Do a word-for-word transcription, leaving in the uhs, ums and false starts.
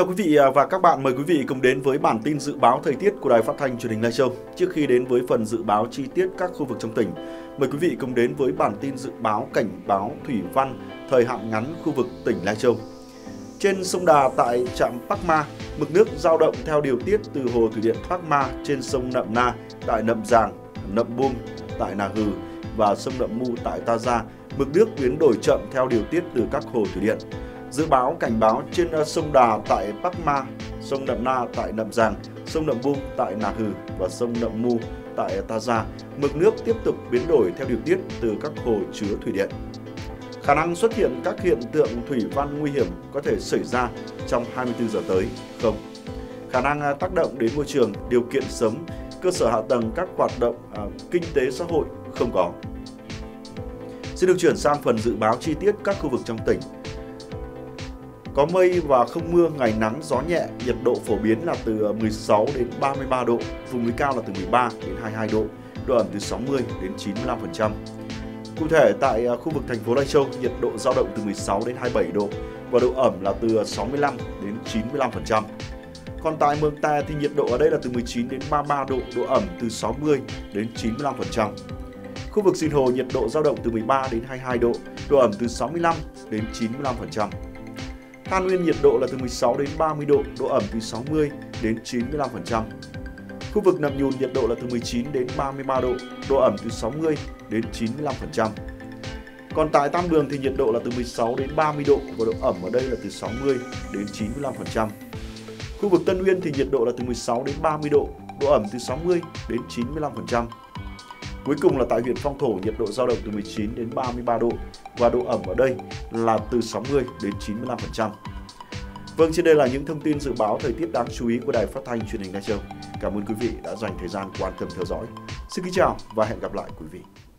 chào quý vị và các bạn, mời quý vị cùng đến với bản tin dự báo thời tiết của Đài Phát thanh Truyền hình Lai Châu. Trước khi đến với phần dự báo chi tiết các khu vực trong tỉnh, mời quý vị cùng đến với bản tin dự báo cảnh báo thủy văn thời hạn ngắn khu vực tỉnh Lai Châu. Trên sông Đà tại trạm Pắc Ma, mực nước dao động theo điều tiết từ hồ thủy điện Pháp Ma trên sông Nậm Na tại Nậm Giàng, Nậm Bung tại Nà Hừ và sông Nậm Mu tại Tà Gia, mực nước biến đổi chậm theo điều tiết từ các hồ thủy điện. Dự báo cảnh báo trên sông Đà tại Pắc Ma, sông Nậm Na tại Nậm Giàng, sông Nậm Bung tại Nà Hừ và sông Nậm Mu tại Tà Gia, mực nước tiếp tục biến đổi theo điều tiết từ các hồ chứa thủy điện. Khả năng xuất hiện các hiện tượng thủy văn nguy hiểm có thể xảy ra trong hai mươi tư giờ tới, không. Khả năng tác động đến môi trường, điều kiện sống, cơ sở hạ tầng, các hoạt động à, kinh tế xã hội không có. Xin được chuyển sang phần dự báo chi tiết các khu vực trong tỉnh. Có mây và không mưa, ngày nắng, gió nhẹ, nhiệt độ phổ biến là từ mười sáu đến ba mươi ba độ, vùng núi cao là từ mười ba đến hai mươi hai độ, độ ẩm từ sáu mươi đến chín mươi lăm phần trăm. Cụ thể tại khu vực thành phố Lai Châu, nhiệt độ dao động từ mười sáu đến hai mươi bảy độ và độ ẩm là từ sáu mươi lăm đến chín mươi lăm phần trăm. Còn tại Mường Tè thì nhiệt độ ở đây là từ mười chín đến ba mươi ba độ, độ ẩm từ sáu mươi đến chín mươi lăm phần trăm. Khu vực Sìn Hồ nhiệt độ dao động từ mười ba đến hai mươi hai độ, độ ẩm từ sáu mươi lăm đến chín mươi lăm phần trăm. Tân Uyên nhiệt độ là từ mười sáu đến ba mươi độ, độ ẩm từ sáu mươi đến chín mươi lăm phần trăm. Khu vực Nậm Nhùn nhiệt độ là từ mười chín đến ba mươi ba độ, độ ẩm từ sáu mươi đến chín mươi lăm phần trăm. Còn tại Tam Đường thì nhiệt độ là từ mười sáu đến ba mươi độ và độ ẩm ở đây là từ sáu mươi đến chín mươi lăm phần trăm. Khu vực Tân Uyên thì nhiệt độ là từ mười sáu đến ba mươi độ, độ ẩm từ sáu mươi đến chín mươi lăm phần trăm. Cuối cùng là tại huyện Phong Thổ, nhiệt độ dao động từ mười chín đến ba mươi ba độ và độ ẩm ở đây là từ sáu mươi đến chín mươi lăm phần trăm. Vâng, trên đây là những thông tin dự báo thời tiết đáng chú ý của Đài Phát thanh Truyền hình Lai Châu. Cảm ơn quý vị đã dành thời gian quan tâm theo dõi. Xin kính chào và hẹn gặp lại quý vị.